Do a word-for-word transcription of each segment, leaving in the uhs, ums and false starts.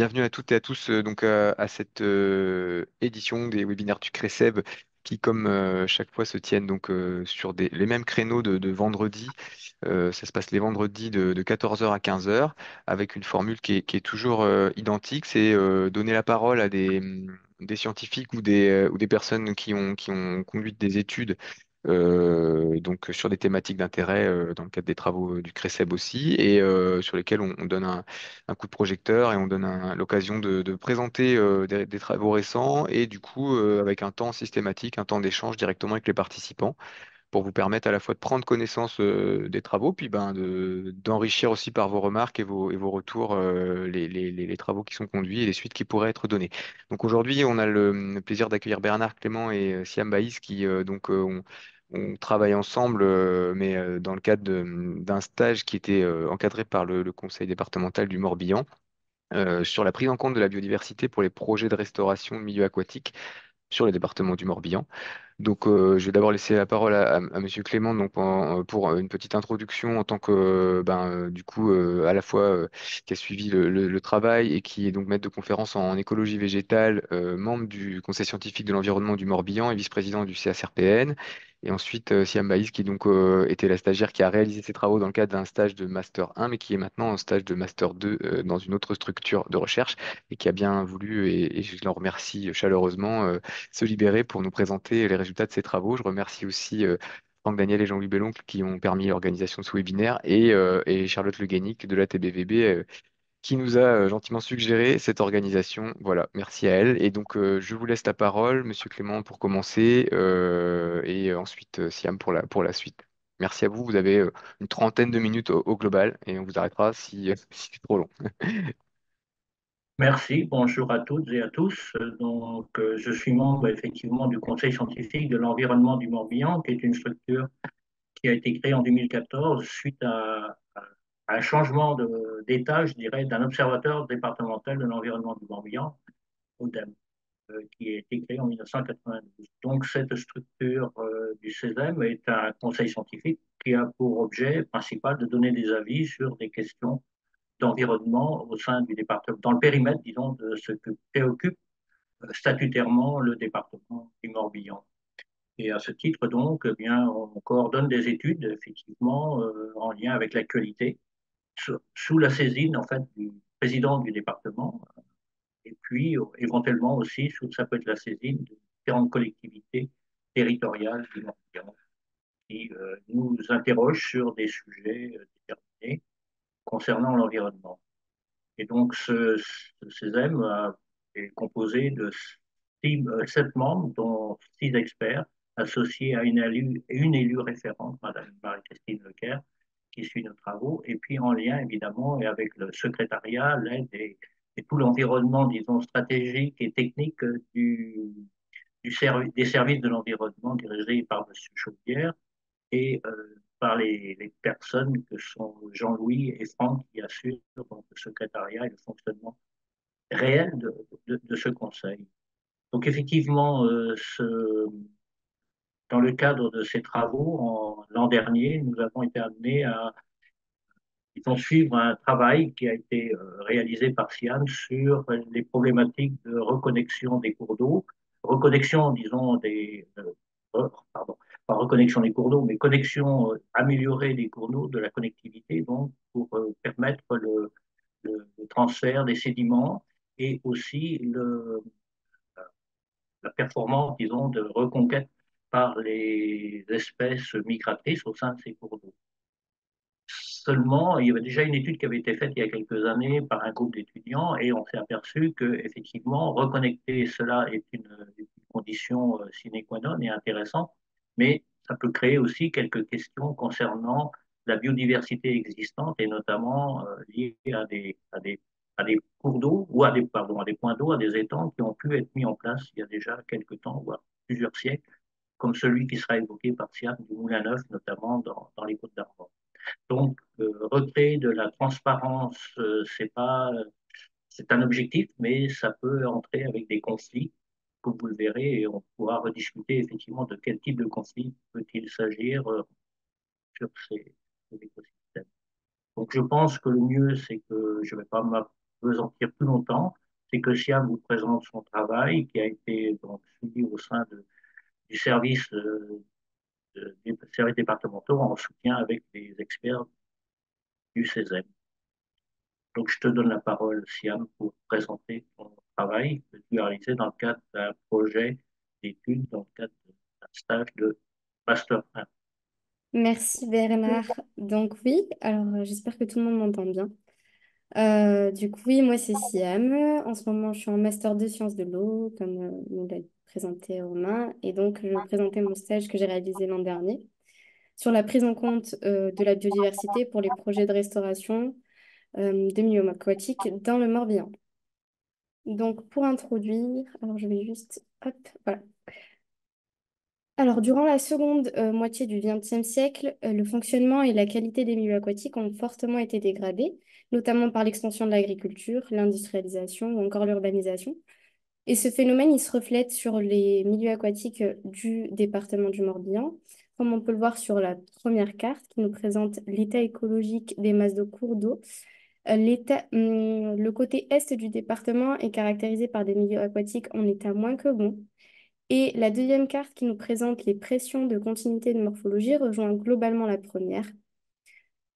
Bienvenue à toutes et à tous euh, donc, euh, à cette euh, édition des webinaires du CRESEB qui, comme euh, chaque fois, se tiennent donc, euh, sur des, les mêmes créneaux de, de vendredi. Euh, ça se passe les vendredis de, de quatorze heures à quinze heures avec une formule qui est, qui est toujours euh, identique. C'est euh, donner la parole à des, des scientifiques ou des, euh, ou des personnes qui ont, qui ont conduit des études Euh, donc sur des thématiques d'intérêt euh, dans le cadre des travaux euh, du CRESEB aussi et euh, sur lesquels on, on donne un, un coup de projecteur et on donne un, l'occasion de, de présenter euh, des, des travaux récents et du coup euh, avec un temps systématique, un temps d'échange directement avec les participants pour vous permettre à la fois de prendre connaissance euh, des travaux, puis ben, de, d'enrichir aussi par vos remarques et vos, et vos retours euh, les, les, les travaux qui sont conduits et les suites qui pourraient être données. Donc aujourd'hui, on a le plaisir d'accueillir Bernard Clément et euh, Siham Baïz qui euh, donc, euh, ont, ont travaillé ensemble, euh, mais euh, dans le cadre de, d'un stage qui était euh, encadré par le, le Conseil départemental du Morbihan euh, sur la prise en compte de la biodiversité pour les projets de restauration de milieux aquatiques sur le département du Morbihan. Donc, euh, je vais d'abord laisser la parole à, à, à Monsieur Clément donc, en, pour une petite introduction en tant que, ben, du coup, euh, à la fois euh, qui a suivi le, le, le travail et qui est donc maître de conférence en, en écologie végétale, euh, membre du Conseil scientifique de l'environnement du Morbihan et vice-président du C S R P N. Et ensuite, euh, Siham Baïz, qui donc euh, était la stagiaire qui a réalisé ses travaux dans le cadre d'un stage de Master un, mais qui est maintenant en stage de Master deux euh, dans une autre structure de recherche et qui a bien voulu, et, et je l'en remercie chaleureusement, euh, se libérer pour nous présenter les résultats de ses travaux. Je remercie aussi euh, Franck-Daniel et Jean-Louis Belloncle qui ont permis l'organisation de ce webinaire et, euh, et Charlotte Le Guénic de la T B V B euh, qui nous a euh, gentiment suggéré cette organisation. Voilà, merci à elle. Et donc, euh, je vous laisse la parole, Monsieur Clément, pour commencer, euh, et ensuite euh, Siham pour la, pour la suite. Merci à vous. Vous avez euh, une trentaine de minutes au, au global, et on vous arrêtera si, euh, si c'est trop long. Merci. Bonjour à toutes et à tous. Donc, euh, je suis membre effectivement du Conseil scientifique de l'environnement du Morbihan, qui est une structure qui a été créée en deux mille quatorze suite à un changement de, d'état, je dirais, d'un observateur départemental de l'environnement du Morbihan, O D E M, euh, qui a été créé en mille neuf cent quatre-vingt-douze. Donc, cette structure euh, du C S E M est un conseil scientifique qui a pour objet principal de donner des avis sur des questions d'environnement au sein du département, dans le périmètre, disons, de ce que préoccupe euh, statutairement le département du Morbihan. Et à ce titre, donc, eh bien, on coordonne des études, effectivement, euh, en lien avec l'actualité, sous la saisine en fait du président du département et puis éventuellement aussi sous ça peut être la saisine de différentes collectivités territoriales du Morbihan qui euh, nous interrogent sur des sujets euh, déterminés concernant l'environnement. Et donc ce, ce C S E M euh, est composé de six, euh, sept membres dont six experts associés à une élue, une élue référente, Madame Marie-Christine Lecaire, qui suit nos travaux, et puis en lien évidemment et avec le secrétariat, l'aide et, et tout l'environnement, disons, stratégique et technique du, du servi, des services de l'environnement dirigés par M. Chaudière et euh, par les, les personnes que sont Jean-Louis et Franck qui assurent donc, le secrétariat et le fonctionnement réel de, de, de ce conseil. Donc effectivement, euh, ce... dans le cadre de ces travaux, en, l'an dernier, nous avons été amenés à suivre un travail qui a été réalisé par Siham sur les problématiques de reconnexion des cours d'eau, reconnexion, disons, des, euh, pardon, pas reconnexion des cours d'eau, mais connexion euh, améliorée des cours d'eau, de la connectivité, donc, pour euh, permettre le, le, le transfert des sédiments et aussi le, la performance, disons, de reconquête par les espèces migratrices au sein de ces cours d'eau. Seulement, il y avait déjà une étude qui avait été faite il y a quelques années par un groupe d'étudiants et on s'est aperçu qu'effectivement, reconnecter cela est une, une condition sine qua non et intéressante, mais ça peut créer aussi quelques questions concernant la biodiversité existante et notamment euh, liée à des, à des, à des cours d'eau ou à des, pardon, à des points d'eau, à des étangs qui ont pu être mis en place il y a déjà quelques temps, voire plusieurs siècles, comme celui qui sera évoqué par Siham du Moulin-Neuf, notamment dans, dans les Côtes d'Armor. Donc, euh, recréer de la transparence, euh, c'est pas, c'est un objectif, mais ça peut entrer avec des conflits, comme vous le verrez, et on pourra rediscuter effectivement de quel type de conflit peut-il s'agir euh, sur ces, ces écosystèmes. Donc, je pense que le mieux, c'est que je ne vais pas vous en dire plus longtemps, c'est que Siham vous présente son travail qui a été donc suivi au sein de, du service euh, de, des services départementaux en soutien avec les experts du C S E M. Donc je te donne la parole, Siham, pour présenter ton travail que tu as réalisé dans le cadre d'un projet d'études, dans le cadre d'un stage de Master un. Merci Bernard. Donc oui, alors j'espère que tout le monde m'entend bien. Euh, du coup, oui, moi c'est Siham. En ce moment, je suis en Master deux Sciences de l'eau, comme euh, nous l'a présenté Romain. Et donc, je vais présenter mon stage que j'ai réalisé l'an dernier sur la prise en compte euh, de la biodiversité pour les projets de restauration euh, de milieux aquatiques dans le Morbihan. Donc, pour introduire, alors je vais juste, hop, voilà. Alors, durant la seconde euh, moitié du vingtième siècle, euh, le fonctionnement et la qualité des milieux aquatiques ont fortement été dégradés, notamment par l'expansion de l'agriculture, l'industrialisation ou encore l'urbanisation. Et ce phénomène, il se reflète sur les milieux aquatiques du département du Morbihan, comme on peut le voir sur la première carte qui nous présente l'état écologique des masses de cours d'eau. Euh, l'état, hum, le côté est du département est caractérisé par des milieux aquatiques en état moins que bon. Et la deuxième carte qui nous présente les pressions de continuité de morphologie rejoint globalement la première.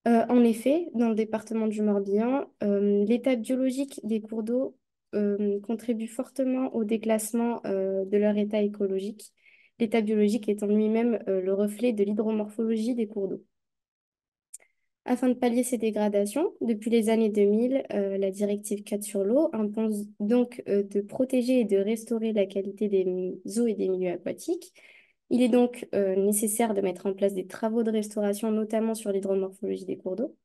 Euh, en effet, dans le département du Morbihan, euh, l'état biologique des cours d'eau euh, contribue fortement au déclassement euh, de leur état écologique, l'état biologique étant lui-même euh, le reflet de l'hydromorphologie des cours d'eau. Afin de pallier ces dégradations, depuis les années deux mille, euh, la directive quatre sur l'eau impose donc euh, de protéger et de restaurer la qualité des eaux et des milieux aquatiques. Il est donc euh, nécessaire de mettre en place des travaux de restauration, notamment sur l'hydromorphologie des cours d'eau.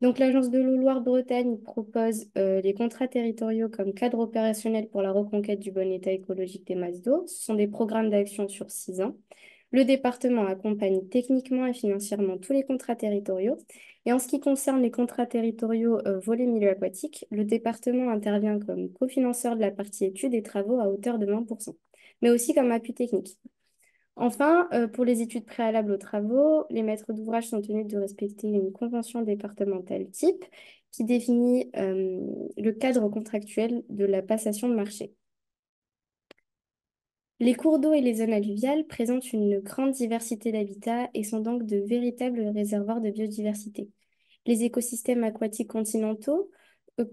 Donc, l'Agence de l'eau Loire-Bretagne propose euh, les contrats territoriaux comme cadre opérationnel pour la reconquête du bon état écologique des masses d'eau. Ce sont des programmes d'action sur six ans. Le département accompagne techniquement et financièrement tous les contrats territoriaux. Et en ce qui concerne les contrats territoriaux euh, volet milieu aquatique, le département intervient comme cofinanceur de la partie études et travaux à hauteur de vingt pour cent, mais aussi comme appui technique. Enfin, euh, pour les études préalables aux travaux, les maîtres d'ouvrage sont tenus de respecter une convention départementale type qui définit euh, le cadre contractuel de la passation de marché. Les cours d'eau et les zones alluviales présentent une grande diversité d'habitats et sont donc de véritables réservoirs de biodiversité. Les écosystèmes aquatiques continentaux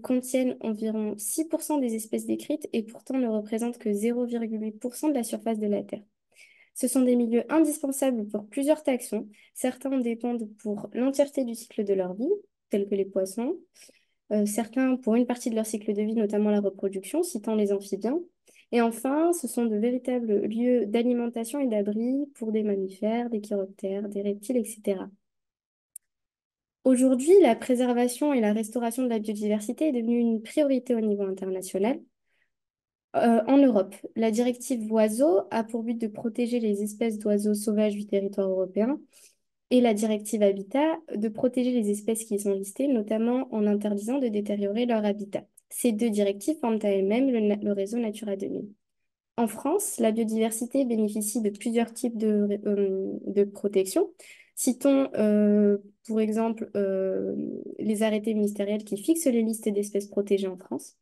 contiennent environ six pour cent des espèces décrites et pourtant ne représentent que zéro virgule huit pour cent de la surface de la Terre. Ce sont des milieux indispensables pour plusieurs taxons. Certains en dépendent pour l'entièreté du cycle de leur vie, tels que les poissons. Euh, certains pour une partie de leur cycle de vie, notamment la reproduction, citant les amphibiens. Et enfin, ce sont de véritables lieux d'alimentation et d'abri pour des mammifères, des chiroptères, des reptiles, et cetera. Aujourd'hui, la préservation et la restauration de la biodiversité est devenue une priorité au niveau international. Euh, en Europe, la directive oiseaux a pour but de protéger les espèces d'oiseaux sauvages du territoire européen et la directive habitat de protéger les espèces qui y sont listées, notamment en interdisant de détériorer leur habitat. Ces deux directives forment à elles-mêmes le, le réseau Natura deux mille. En France, la biodiversité bénéficie de plusieurs types de, euh, de protection. Citons, euh, pour exemple, euh, les arrêtés ministériels qui fixent les listes d'espèces protégées en France.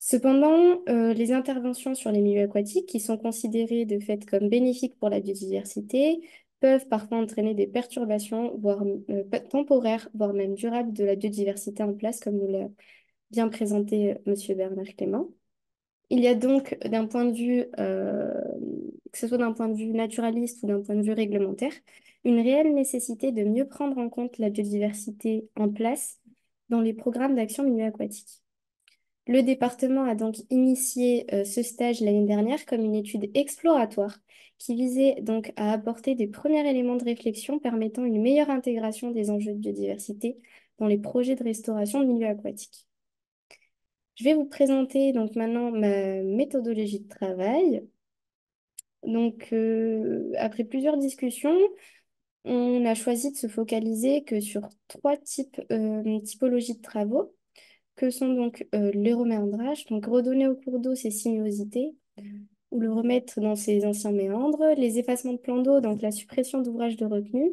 Cependant, euh, les interventions sur les milieux aquatiques, qui sont considérées de fait comme bénéfiques pour la biodiversité, peuvent parfois entraîner des perturbations voire, euh, temporaires, voire même durables, de la biodiversité en place, comme nous l'a bien présenté M. Bernard Clément. Il y a donc, d'un point de vue, euh, que ce soit d'un point de vue naturaliste ou d'un point de vue réglementaire, une réelle nécessité de mieux prendre en compte la biodiversité en place dans les programmes d'action milieu aquatique. Le département a donc initié euh, ce stage l'année dernière comme une étude exploratoire qui visait donc à apporter des premiers éléments de réflexion permettant une meilleure intégration des enjeux de biodiversité dans les projets de restauration de milieu aquatique. Je vais vous présenter donc maintenant ma méthodologie de travail. Donc, euh, après plusieurs discussions, on a choisi de se focaliser que sur trois types, euh, typologies de travaux, que sont donc euh, les reméandrages, donc redonner au cours d'eau ses sinuosités, ou le remettre dans ses anciens méandres, les effacements de plans d'eau, donc la suppression d'ouvrages de retenue,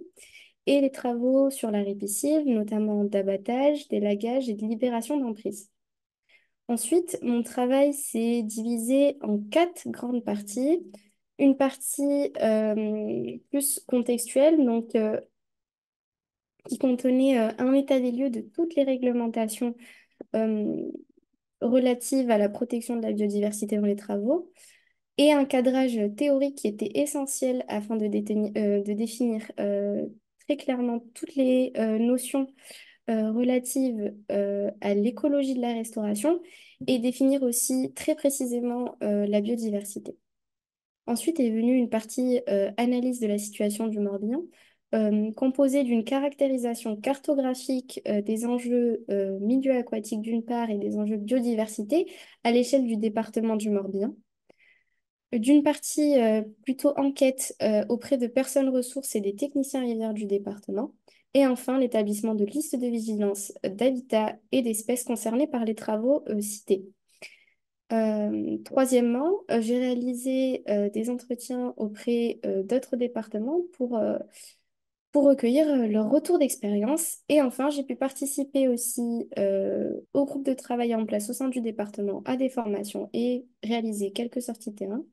et les travaux sur la ripiscive, notamment d'abattage, d'élagage et de libération d'emprise. Ensuite, mon travail s'est divisé en quatre grandes parties. Une partie euh, plus contextuelle, donc euh, qui contenait euh, un état des lieux de toutes les réglementations euh, relatives à la protection de la biodiversité dans les travaux, et un cadrage théorique qui était essentiel afin de, détenir, euh, de définir euh, très clairement toutes les euh, notions euh, relatives euh, à l'écologie de la restauration et définir aussi très précisément euh, la biodiversité. Ensuite est venue une partie euh, analyse de la situation du Morbihan, Euh, composée d'une caractérisation cartographique euh, des enjeux euh, milieu aquatique d'une part et des enjeux biodiversité à l'échelle du département du Morbihan, d'une partie euh, plutôt enquête euh, auprès de personnes ressources et des techniciens rivières du département, et enfin l'établissement de listes de vigilance d'habitat et d'espèces concernées par les travaux euh, cités. Euh, troisièmement, euh, j'ai réalisé euh, des entretiens auprès euh, d'autres départements pour... Euh, pour recueillir leur retour d'expérience. Et enfin, j'ai pu participer aussi euh, au groupe de travail en place au sein du département à des formations et réaliser quelques sorties terrain.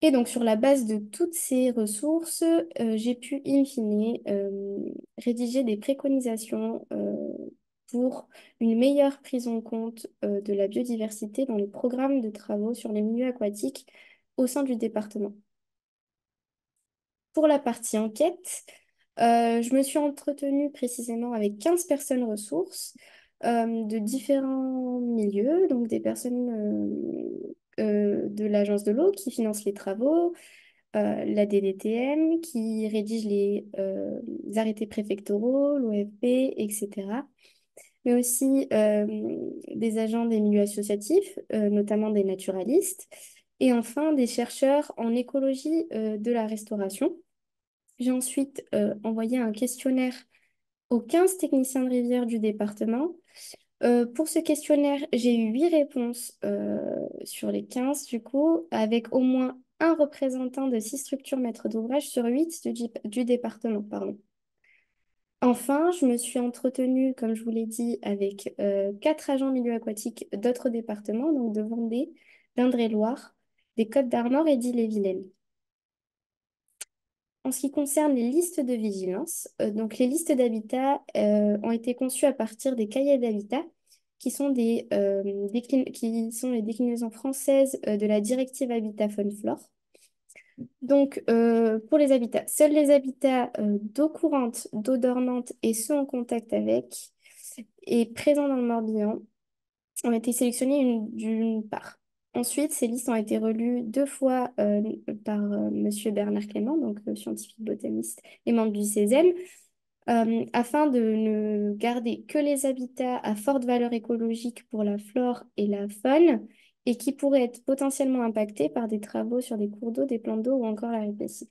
Et donc, sur la base de toutes ces ressources, euh, j'ai pu, in fine, euh, rédiger des préconisations euh, pour une meilleure prise en compte euh, de la biodiversité dans les programmes de travaux sur les milieux aquatiques au sein du département. Pour la partie enquête, euh, je me suis entretenue précisément avec quinze personnes ressources euh, de différents milieux, donc des personnes euh, euh, de l'Agence de l'eau qui finance les travaux, euh, la D D T M qui rédige les, euh, les arrêtés préfectoraux, l'O F B, et cetera. Mais aussi euh, des agents des milieux associatifs, euh, notamment des naturalistes, et enfin des chercheurs en écologie euh, de la restauration. J'ai ensuite euh, envoyé un questionnaire aux quinze techniciens de rivière du département. Euh, pour ce questionnaire, j'ai eu huit réponses euh, sur les quinze, du coup, avec au moins un représentant de six structures maîtres d'ouvrage sur huit du, du département. Pardon. Enfin, je me suis entretenue, comme je vous l'ai dit, avec euh, quatre agents milieu aquatique d'autres départements, donc de Vendée, d'Indre-et-Loire, des Côtes d'Armor et d'Ille-et-Vilaine. En ce qui concerne les listes de vigilance, euh, donc les listes d'habitat euh, ont été conçues à partir des cahiers d'habitat qui sont des euh, déclin... qui sont les déclinaisons françaises euh, de la directive Habitat Faune Flore. Donc euh, pour les habitats, seuls les habitats euh, d'eau courante, d'eau dormante et ceux en contact avec et présents dans le Morbihan ont été sélectionnés d'une part. Ensuite, ces listes ont été relues deux fois euh, par euh, M. Bernard Clément, donc euh, scientifique botaniste et membre du C S E M, euh, afin de ne garder que les habitats à forte valeur écologique pour la flore et la faune et qui pourraient être potentiellement impactés par des travaux sur des cours d'eau, des plans d'eau ou encore la ripiscie.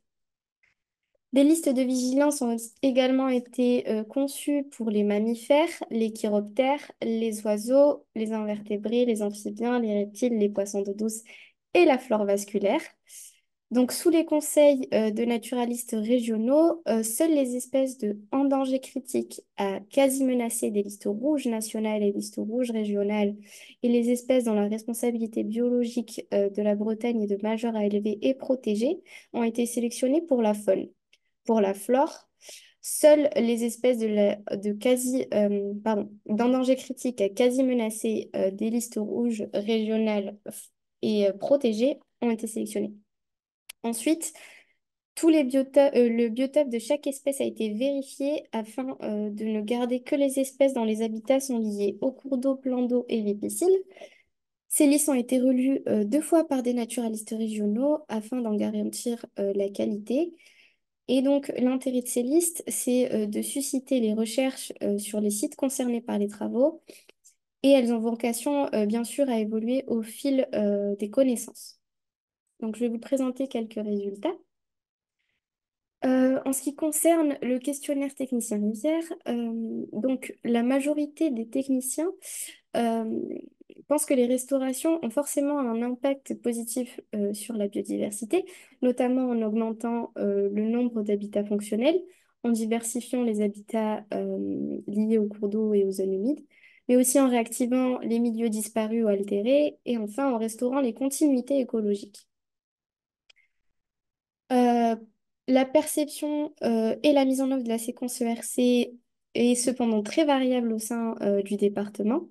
Des listes de vigilance ont également été euh, conçues pour les mammifères, les chiroptères, les oiseaux, les invertébrés, les amphibiens, les reptiles, les poissons d'eau douce et la flore vasculaire. Donc, sous les conseils euh, de naturalistes régionaux, euh, seules les espèces de en danger critique à quasi menacées des listes rouges nationales et listes rouges régionales et les espèces dont la responsabilité biologique euh, de la Bretagne est de majeure à élevée et protégée ont été sélectionnées pour la faune. Pour la flore, seules les espèces de, la, de quasi, euh, pardon, d'en danger critique à quasi menacées euh, des listes rouges régionales et euh, protégées ont été sélectionnées. Ensuite, tous les bioto- euh, le biotope de chaque espèce a été vérifié afin euh, de ne garder que les espèces dont les habitats sont liés aux cours d'eau, plans d'eau et ripiscines. Ces listes ont été relues euh, deux fois par des naturalistes régionaux afin d'en garantir euh, la qualité. Et donc, l'intérêt de ces listes, c'est euh, de susciter les recherches euh, sur les sites concernés par les travaux et elles ont vocation, euh, bien sûr, à évoluer au fil euh, des connaissances. Donc, je vais vous présenter quelques résultats. Euh, en ce qui concerne le questionnaire technicien rivière, euh, donc la majorité des techniciens euh, pensent que les restaurations ont forcément un impact positif euh, sur la biodiversité, notamment en augmentant euh, le nombre d'habitats fonctionnels, en diversifiant les habitats euh, liés aux cours d'eau et aux zones humides, mais aussi en réactivant les milieux disparus ou altérés, et enfin en restaurant les continuités écologiques. Euh, la perception euh, et la mise en œuvre de la séquence E R C est cependant très variable au sein euh, du département.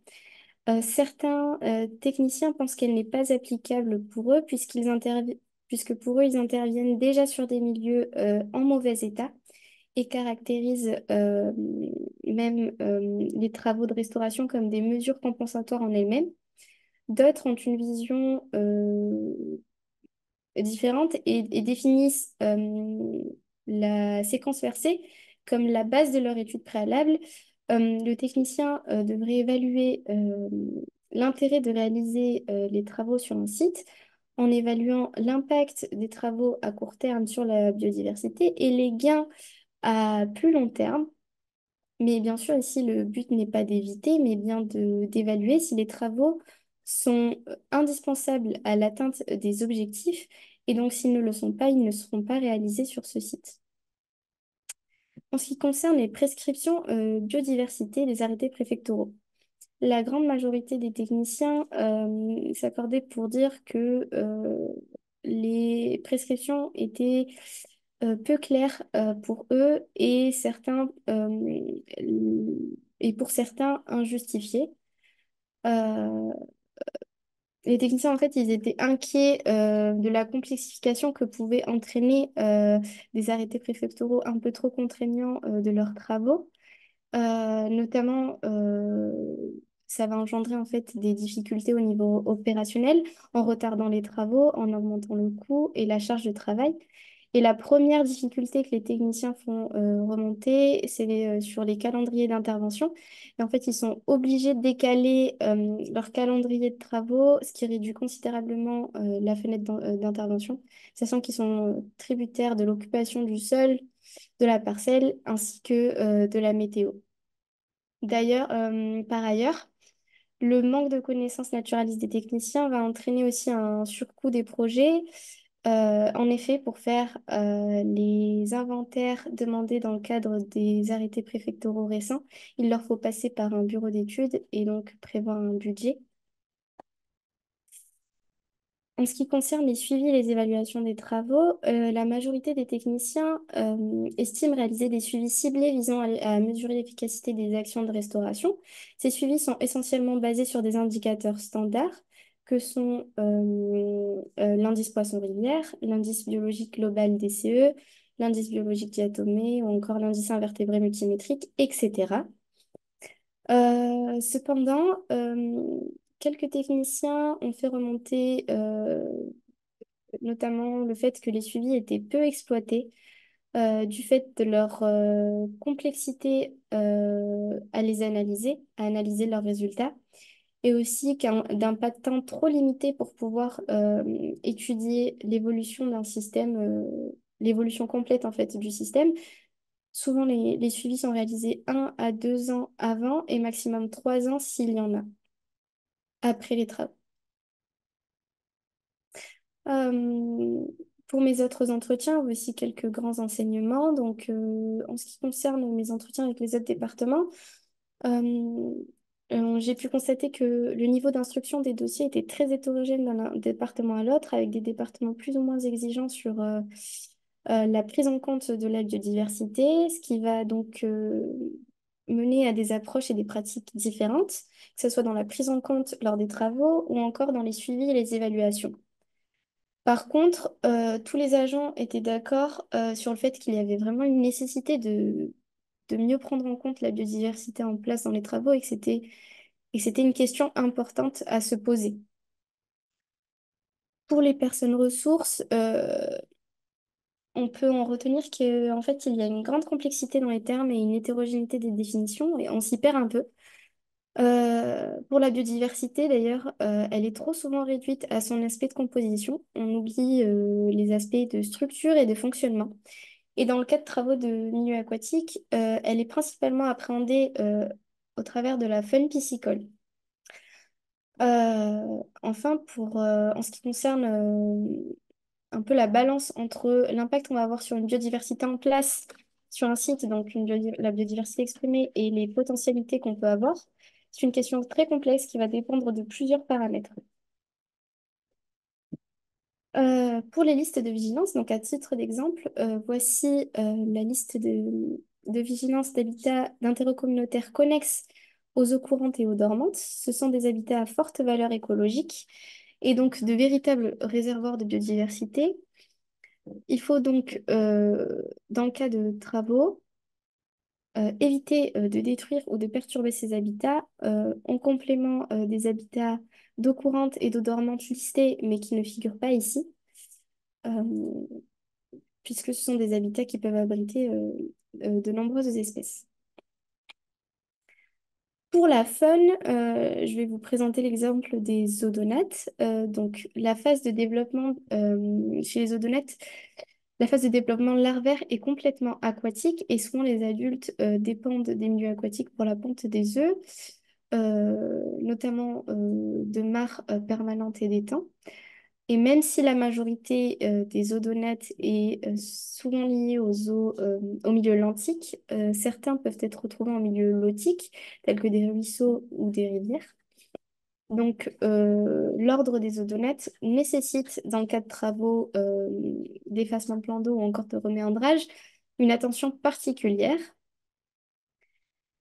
Euh, certains euh, techniciens pensent qu'elle n'est pas applicable pour eux, puisqu'ils intervi- puisque pour eux, ils interviennent déjà sur des milieux euh, en mauvais état et caractérisent euh, même euh, les travaux de restauration comme des mesures compensatoires en elles-mêmes. D'autres ont une vision euh, différente et, et définissent euh, la séquence versée comme la base de leur étude préalable. Euh, le technicien euh, devrait évaluer euh, l'intérêt de réaliser euh, les travaux sur un site en évaluant l'impact des travaux à court terme sur la biodiversité et les gains à plus long terme. Mais bien sûr, ici, le but n'est pas d'éviter, mais bien de, d'évaluer si les travaux sont indispensables à l'atteinte des objectifs, et donc s'ils ne le sont pas, ils ne seront pas réalisés sur ce site. En ce qui concerne les prescriptions euh, biodiversité des arrêtés préfectoraux, la grande majorité des techniciens euh, s'accordaient pour dire que euh, les prescriptions étaient euh, peu claires euh, pour eux et, certains, euh, et pour certains injustifiées. Euh, les techniciens, en fait, ils étaient inquiets euh, de la complexification que pouvaient entraîner euh, des arrêtés préfectoraux un peu trop contraignants euh, de leurs travaux. Euh, notamment, euh, ça va engendrer en fait des difficultés au niveau opérationnel en retardant les travaux, en augmentant le coût et la charge de travail. Et la première difficulté que les techniciens font euh, remonter, c'est les, euh, sur les calendriers d'intervention. Et en fait, ils sont obligés de décaler euh, leur calendrier de travaux, ce qui réduit considérablement euh, la fenêtre d'intervention, sachant qu'ils sont tributaires de l'occupation du sol, de la parcelle, ainsi que euh, de la météo. D'ailleurs, euh, par ailleurs, le manque de connaissances naturalistes des techniciens va entraîner aussi un surcoût des projets. Euh, en effet, pour faire euh, les inventaires demandés dans le cadre des arrêtés préfectoraux récents, il leur faut passer par un bureau d'études et donc prévoir un budget. En ce qui concerne les suivis et les évaluations des travaux, euh, la majorité des techniciens euh, estiment réaliser des suivis ciblés visant à, à mesurer l'efficacité des actions de restauration. Ces suivis sont essentiellement basés sur des indicateurs standards, que sont euh, euh, l'indice poisson-rivière, l'indice biologique global D C E, l'indice biologique diatomée ou encore l'indice invertébré multimétrique, et cetera. Euh, cependant, euh, quelques techniciens ont fait remonter euh, notamment le fait que les suivis étaient peu exploités euh, du fait de leur euh, complexité euh, à les analyser, à analyser leurs résultats, et aussi d'un temps trop limité pour pouvoir euh, étudier l'évolution d'un système, euh, l'évolution complète en fait du système. Souvent, les, les suivis sont réalisés un à deux ans avant et maximum trois ans s'il y en a, après les travaux. Euh, pour mes autres entretiens, voici quelques grands enseignements. Donc, euh, en ce qui concerne mes entretiens avec les autres départements, euh, Euh, j'ai pu constater que le niveau d'instruction des dossiers était très hétérogène d'un département à l'autre, avec des départements plus ou moins exigeants sur euh, euh, la prise en compte de la biodiversité, ce qui va donc euh, mener à des approches et des pratiques différentes, que ce soit dans la prise en compte lors des travaux ou encore dans les suivis et les évaluations. Par contre, euh, tous les agents étaient d'accord euh, sur le fait qu'il y avait vraiment une nécessité de... de mieux prendre en compte la biodiversité en place dans les travaux et que c'était et que c'était une question importante à se poser. Pour les personnes ressources, euh, on peut en retenir qu'en fait, il y a une grande complexité dans les termes et une hétérogénéité des définitions et on s'y perd un peu. Euh, pour la biodiversité, d'ailleurs, euh, elle est trop souvent réduite à son aspect de composition. On oublie euh, les aspects de structure et de fonctionnement. Et dans le cas de travaux de milieu aquatique, euh, elle est principalement appréhendée euh, au travers de la faune piscicole. Euh, enfin, pour, euh, en ce qui concerne euh, un peu la balance entre l'impact qu'on va avoir sur une biodiversité en place sur un site, donc une biodiversité, la biodiversité exprimée, et les potentialités qu'on peut avoir, C'est une question très complexe qui va dépendre de plusieurs paramètres. Euh, pour les listes de vigilance, donc à titre d'exemple, euh, voici euh, la liste de, de vigilance d'habitats d'intérêt communautaire connexes aux eaux courantes et eaux dormantes. Ce sont des habitats à forte valeur écologique et donc de véritables réservoirs de biodiversité. Il faut donc, euh, dans le cas de travaux, euh, éviter euh, de détruire ou de perturber ces habitats euh, en complément euh, des habitats d'eau courante et d'eau dormante listés, mais qui ne figurent pas ici, euh, puisque ce sont des habitats qui peuvent abriter euh, euh, de nombreuses espèces. Pour la faune, euh, je vais vous présenter l'exemple des odonates. Euh, donc, la phase de développement euh, chez les odonates, la phase de développement larvaire est complètement aquatique et souvent les adultes euh, dépendent des milieux aquatiques pour la ponte des œufs. Euh, notamment euh, de mares euh, permanentes et d'étangs. Et même si la majorité euh, des odonates est euh, souvent liée aux eaux euh, au milieu lentique, euh, certains peuvent être retrouvés en milieu lotique, tels que des ruisseaux ou des rivières. Donc, euh, l'ordre des odonates nécessite, dans le cas de travaux euh, d'effacement de plan d'eau ou encore de reméandrage, une attention particulière.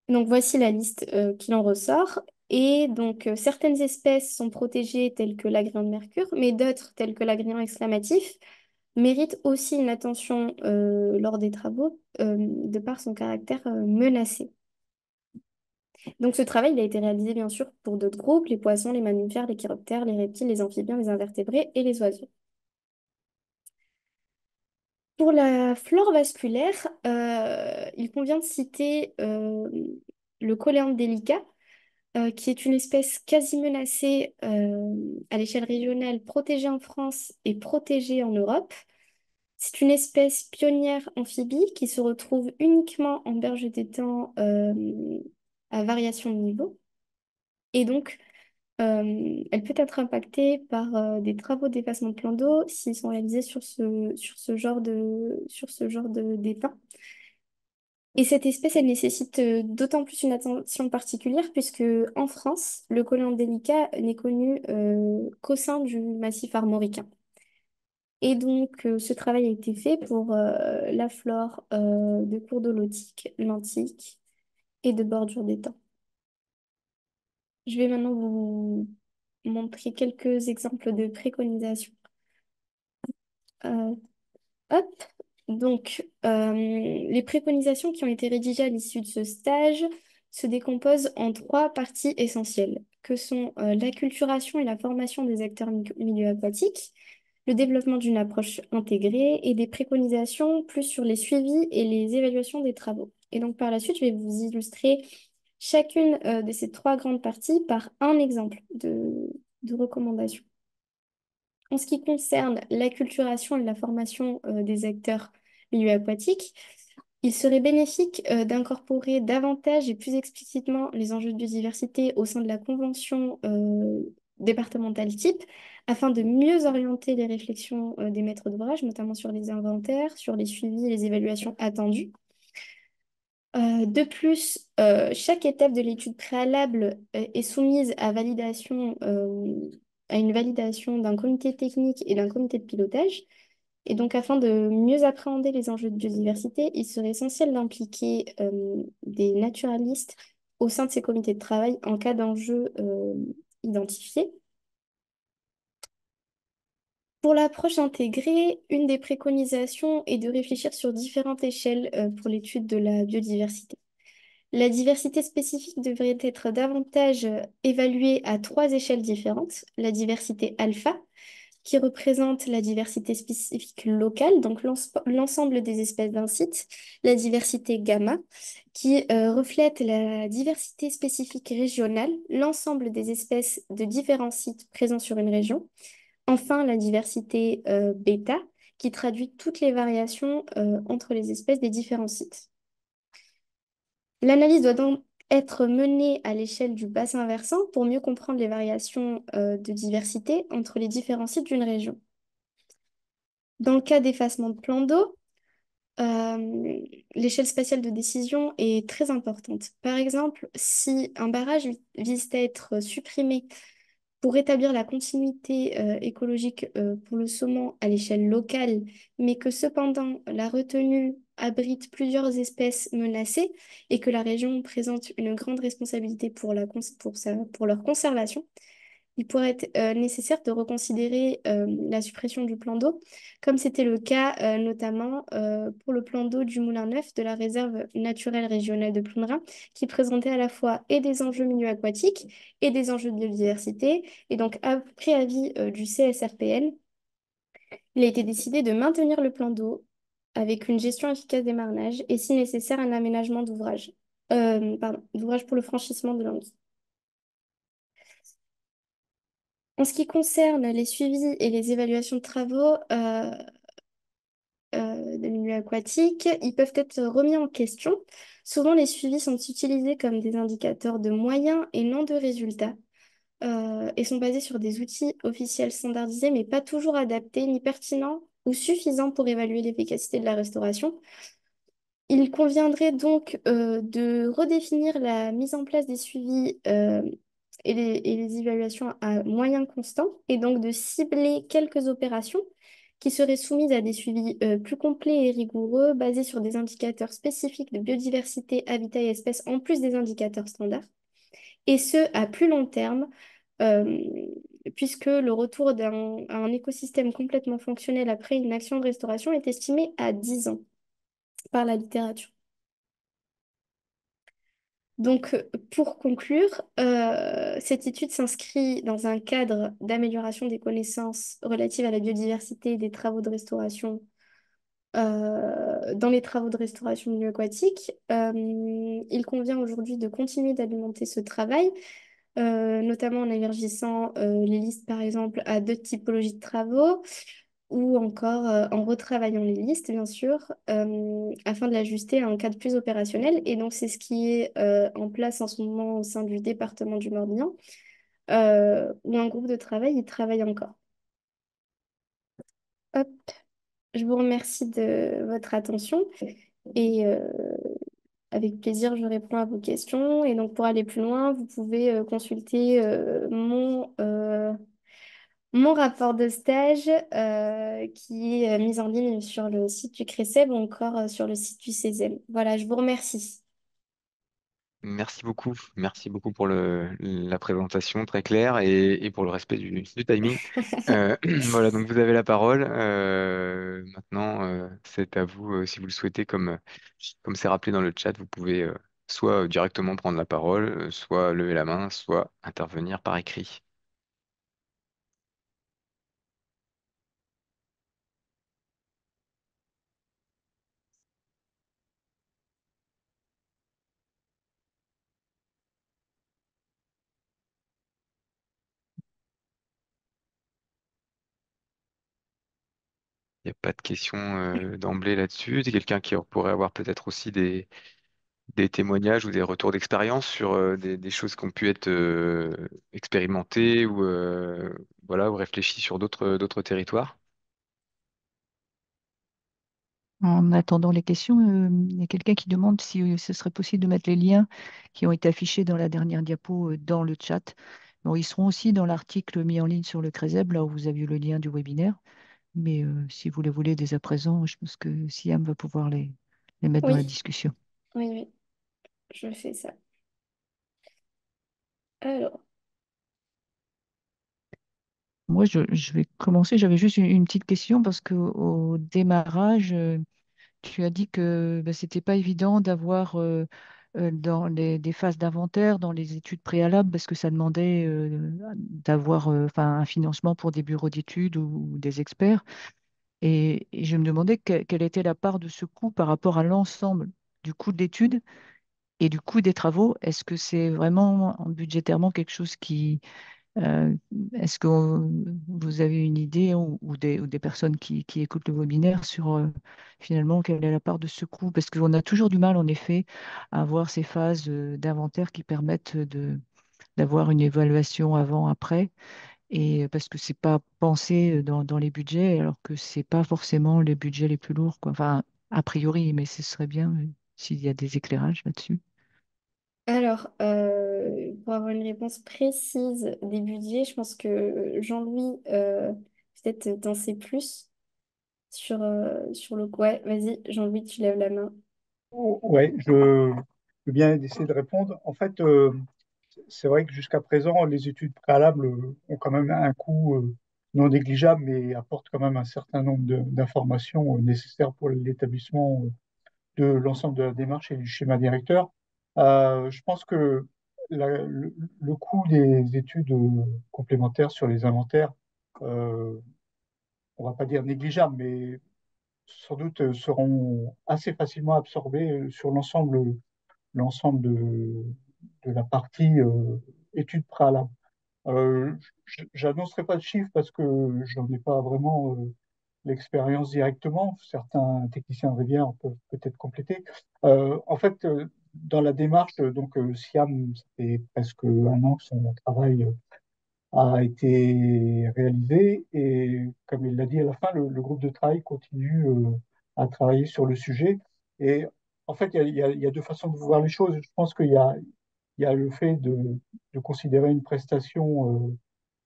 Donc, voici la liste euh, qui en ressort. Et donc, euh, certaines espèces sont protégées, telles que l'agréant de mercure, mais d'autres, telles que l'agréant exclamatif, méritent aussi une attention euh, lors des travaux, euh, de par son caractère euh, menacé. Donc, ce travail il a été réalisé, bien sûr, pour d'autres groupes, les poissons, les mammifères, les chiroptères, les reptiles, les amphibiens, les invertébrés et les oiseaux. Pour la flore vasculaire, euh, il convient de citer euh, le coléanthe délicat, euh, qui est une espèce quasi menacée euh, à l'échelle régionale, protégée en France et protégée en Europe. C'est une espèce pionnière amphibie qui se retrouve uniquement en berge d'étang euh, à variation de niveau. Et donc, Euh, elle peut être impactée par euh, des travaux d'effacement de plan d'eau s'ils sont réalisés sur ce, sur ce genre de, sur ce genre de d'étain. Et cette espèce, elle nécessite euh, d'autant plus une attention particulière puisque en France, le coléanthe délicat n'est connu euh, qu'au sein du massif armoricain. Et donc, euh, ce travail a été fait pour euh, la flore euh, de cours d'eau lotique, lentique et de bordure d'étang. Je vais maintenant vous montrer quelques exemples de préconisations. Euh, hop. Donc, euh, les préconisations qui ont été rédigées à l'issue de ce stage se décomposent en trois parties essentielles, que sont euh, l'acculturation et la formation des acteurs mi- milieu aquatique, le développement d'une approche intégrée et des préconisations plus sur les suivis et les évaluations des travaux. Et donc, par la suite, je vais vous illustrer chacune euh, de ces trois grandes parties par un exemple de, de recommandation. En ce qui concerne l'acculturation et la formation euh, des acteurs milieu aquatique, il serait bénéfique euh, d'incorporer davantage et plus explicitement les enjeux de biodiversité au sein de la convention euh, départementale type afin de mieux orienter les réflexions euh, des maîtres d'ouvrage, notamment sur les inventaires, sur les suivis et les évaluations attendues. Euh, de plus, euh, chaque étape de l'étude préalable euh, est soumise à, validation, euh, à une validation d'un comité technique et d'un comité de pilotage. Et donc, afin de mieux appréhender les enjeux de biodiversité, il serait essentiel d'impliquer euh, des naturalistes au sein de ces comités de travail en cas d'enjeux euh, identifiés. Pour l'approche intégrée, une des préconisations est de réfléchir sur différentes échelles pour l'étude de la biodiversité. La diversité spécifique devrait être davantage évaluée à trois échelles différentes. La diversité alpha, qui représente la diversité spécifique locale, donc l'ensemble des espèces d'un site. La diversité gamma, qui euh, reflète la diversité spécifique régionale, l'ensemble des espèces de différents sites présents sur une région. Enfin, la diversité euh, bêta, qui traduit toutes les variations euh, entre les espèces des différents sites. L'analyse doit donc être menée à l'échelle du bassin versant pour mieux comprendre les variations euh, de diversité entre les différents sites d'une région. Dans le cas d'effacement de plan d'eau, euh, l'échelle spatiale de décision est très importante. Par exemple, si un barrage vise à être supprimé pour rétablir la continuité euh, écologique euh, pour le saumon à l'échelle locale, mais que cependant la retenue abrite plusieurs espèces menacées et que la région présente une grande responsabilité pour, la cons pour, sa pour leur conservation, il pourrait être euh, nécessaire de reconsidérer euh, la suppression du plan d'eau, comme c'était le cas euh, notamment euh, pour le plan d'eau du Moulin-Neuf de la réserve naturelle régionale de Plumerin, qui présentait à la fois et des enjeux milieux aquatiques et des enjeux de biodiversité. Et donc, après avis euh, du C S R P N, il a été décidé de maintenir le plan d'eau avec une gestion efficace des marnages et, si nécessaire, un aménagement d'ouvrage euh, pardon, d'ouvrage pour le franchissement de l'Anguille. En ce qui concerne les suivis et les évaluations de travaux euh, euh, de milieux aquatiques, ils peuvent être remis en question. Souvent, les suivis sont utilisés comme des indicateurs de moyens et non de résultats euh, et sont basés sur des outils officiels standardisés, mais pas toujours adaptés, ni pertinents ou suffisants pour évaluer l'efficacité de la restauration. Il conviendrait donc euh, de redéfinir la mise en place des suivis euh, Et les, et les évaluations à moyen constant, et donc de cibler quelques opérations qui seraient soumises à des suivis euh, plus complets et rigoureux, basés sur des indicateurs spécifiques de biodiversité, habitat et espèces, en plus des indicateurs standards, et ce, à plus long terme, euh, puisque le retour d'un à un écosystème complètement fonctionnel après une action de restauration est estimé à dix ans par la littérature. Donc, pour conclure, euh, cette étude s'inscrit dans un cadre d'amélioration des connaissances relatives à la biodiversité des travaux de restauration, euh, dans les travaux de restauration de milieu aquatique. Euh, il convient aujourd'hui de continuer d'alimenter ce travail, euh, notamment en élargissant euh, les listes, par exemple, à deux typologies de travaux, ou encore euh, en retravaillant les listes, bien sûr, euh, afin de l'ajuster à un cadre plus opérationnel. Et donc, c'est ce qui est euh, en place en ce moment au sein du département du Morbihan, euh, où un groupe de travail y travaille encore. Hop. Je vous remercie de votre attention et euh, avec plaisir, je réponds à vos questions. Et donc, pour aller plus loin, vous pouvez euh, consulter euh, mon... Euh, Mon rapport de stage euh, qui est mis en ligne sur le site du CRESEB ou encore sur le site du C S E M. Voilà, je vous remercie. Merci beaucoup. Merci beaucoup pour le, la présentation très claire et, et pour le respect du, du timing. euh, voilà, donc vous avez la parole. Euh, maintenant, euh, c'est à vous, euh, si vous le souhaitez, comme comme c'est rappelé dans le chat, vous pouvez euh, soit directement prendre la parole, euh, soit lever la main, soit intervenir par écrit. Il n'y a pas de questions euh, d'emblée là-dessus. C'est quelqu'un qui pourrait avoir peut-être aussi des, des témoignages ou des retours d'expérience sur euh, des, des choses qui ont pu être euh, expérimentées ou, euh, voilà, ou réfléchies sur d'autres d'autres territoires. En attendant les questions, euh, il y a quelqu'un qui demande si euh, ce serait possible de mettre les liens qui ont été affichés dans la dernière diapo euh, dans le chat. Bon, ils seront aussi dans l'article mis en ligne sur le CRESEB, là où vous aviez le lien du webinaire. Mais euh, si vous les voulez dès à présent, je pense que Siham va pouvoir les, les mettre oui. dans la discussion. Oui, oui, je fais ça. Alors. Moi, je, je vais commencer. J'avais juste une, une petite question parce qu'au démarrage, tu as dit que ben, ce n'était pas évident d'avoir euh, dans les, des phases d'inventaire, dans les études préalables, parce que ça demandait euh, d'avoir euh, un financement pour des bureaux d'études ou, ou des experts. Et, et je me demandais que, quelle était la part de ce coût par rapport à l'ensemble du coût de l'étude et du coût des travaux. Est-ce que c'est vraiment budgétairement quelque chose qui... Euh, est-ce que vous avez une idée ou, ou, des, ou des personnes qui, qui écoutent le webinaire sur euh, finalement quelle est la part de ce coût? Parce qu'on a toujours du mal en effet à avoir ces phases euh, d'inventaire qui permettent de, d'avoir une évaluation avant-après et parce que ce n'est pas pensé dans, dans les budgets alors que ce n'est pas forcément les budgets les plus lourds, quoi. Enfin, a priori, mais ce serait bien euh, s'il y a des éclairages là-dessus. Alors, euh, pour avoir une réponse précise des budgets, je pense que Jean-Louis, euh, peut-être t'en sais plus sur, euh, sur le... Ouais, vas-y, Jean-Louis, tu lèves la main. Oui, je veux bien essayer de répondre. En fait, euh, c'est vrai que jusqu'à présent, les études préalables ont quand même un coût euh, non négligeable, mais apportent quand même un certain nombre d'informations euh, nécessaires pour l'établissement de l'ensemble de la démarche et du schéma directeur. Euh, je pense que la, le, le coût des études complémentaires sur les inventaires, euh, on ne va pas dire négligeable, mais sans doute seront assez facilement absorbés sur l'ensemble l'ensemble de, de la partie euh, études préalables. Euh, J'annoncerai pas de chiffres parce que je n'en ai pas vraiment euh, l'expérience directement. Certains techniciens de rivière peuvent peut-être compléter. Euh, en fait, euh, dans la démarche, donc euh, Siham, ça fait presque un an que son travail euh, a été réalisé et comme il l'a dit à la fin, le, le groupe de travail continue euh, à travailler sur le sujet. Et en fait, il y, y, y a deux façons de voir les choses. Je pense qu'il y, y a le fait de, de considérer une prestation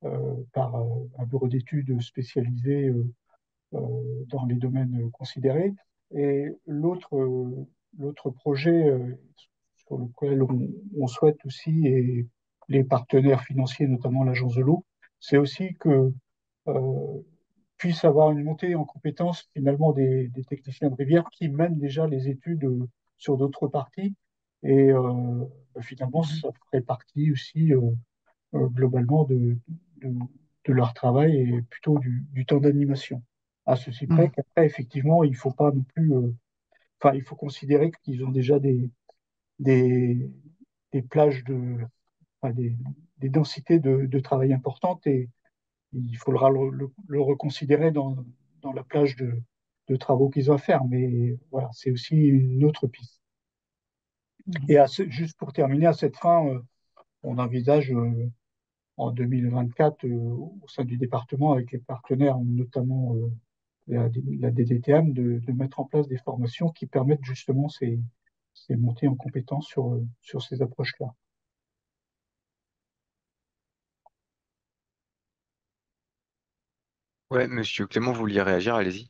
euh, euh, par euh, un bureau d'études spécialisé euh, euh, dans les domaines considérés. Et l'autre euh, l'autre projet euh, sur lequel on, on souhaite aussi et les partenaires financiers, notamment l'Agence de l'eau, c'est aussi que euh, puisse avoir une montée en compétences finalement des, des techniciens de rivière qui mènent déjà les études euh, sur d'autres parties. Et euh, finalement, ça ferait partie aussi euh, euh, globalement de, de, de leur travail et plutôt du, du temps d'animation. À ceci près mmh. qu'après, effectivement, il ne faut pas non plus... Enfin, euh, il faut considérer qu'ils ont déjà des, des, des plages de... Des, des densités de, de travail importantes et il faudra le, le, le reconsidérer dans, dans la plage de, de travaux qu'ils ont à faire. Mais voilà, c'est aussi une autre piste. Et à ce, juste pour terminer, à cette fin, euh, on envisage euh, en deux mille vingt-quatre, euh, au sein du département, avec les partenaires, notamment euh, la, la D D T M, de, de mettre en place des formations qui permettent justement ces, ces montées en compétences sur, sur ces approches-là. Oui, monsieur Clément, vous vouliez réagir, allez-y.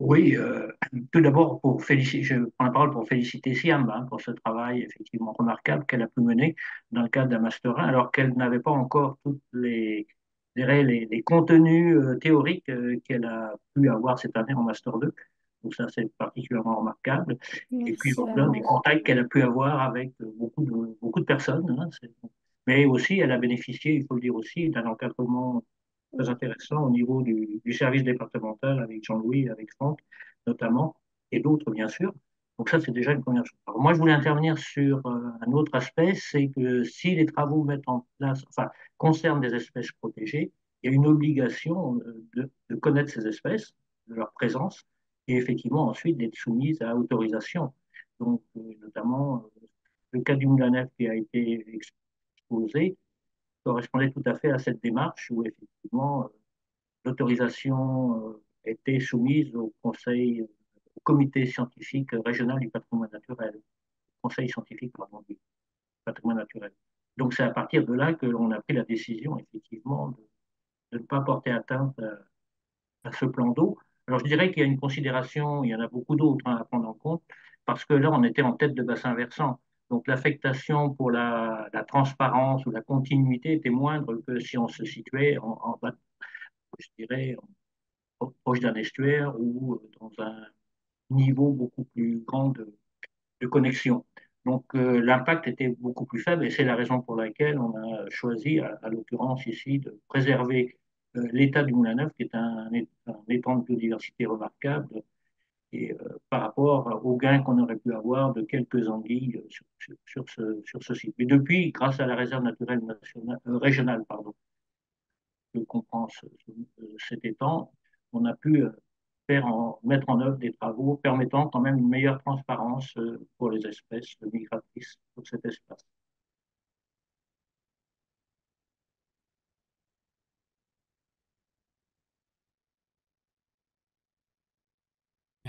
Oui, euh, tout d'abord, pour féliciter, je prends la parole pour féliciter Siham hein, pour ce travail effectivement remarquable qu'elle a pu mener dans le cadre d'un Master un, alors qu'elle n'avait pas encore tous les, les, les contenus euh, théoriques euh, qu'elle a pu avoir cette année en Master deux. Donc ça, c'est particulièrement remarquable. Merci. Et puis, voilà, des contacts qu'elle a pu avoir avec beaucoup de, beaucoup de personnes. Hein, mais aussi, elle a bénéficié, il faut le dire aussi, d'un encadrement très intéressant au niveau du, du service départemental avec Jean-Louis, avec Franck notamment, et d'autres bien sûr. Donc ça, c'est déjà une première chose. Alors, moi, je voulais intervenir sur euh, un autre aspect, c'est que si les travaux mettent en place, enfin, concernent des espèces protégées, il y a une obligation de, de connaître ces espèces, de leur présence, et effectivement ensuite d'être soumise à autorisation. Donc, euh, notamment, euh, le cas du Moulin-Neuf qui a été exposé, correspondait tout à fait à cette démarche où effectivement l'autorisation était soumise au conseil, au comité scientifique régional du patrimoine naturel, conseil scientifique pardon, du patrimoine naturel. Donc c'est à partir de là que l'on a pris la décision effectivement de, de ne pas porter atteinte à, à ce plan d'eau. Alors je dirais qu'il y a une considération, il y en a beaucoup d'autres hein, à prendre en compte, parce que là on était en tête de bassin versant. Donc l'affectation pour la, la transparence ou la continuité était moindre que si on se situait en, en bas, je dirais, en, proche d'un estuaire ou dans un niveau beaucoup plus grand de, de connexion. Donc euh, l'impact était beaucoup plus faible et c'est la raison pour laquelle on a choisi, à, à l'occurrence ici, de préserver euh, l'état du Moulin-Neuf, qui est un, un étang de biodiversité remarquable, et euh, par rapport aux gains qu'on aurait pu avoir de quelques anguilles sur, sur, sur, ce, sur ce site. Mais depuis, grâce à la réserve naturelle nationale, euh, régionale, pardon, que comprend ce, cet étang, on a pu faire en, mettre en œuvre des travaux permettant quand même une meilleure transparence pour les espèces migratrices sur cet espace.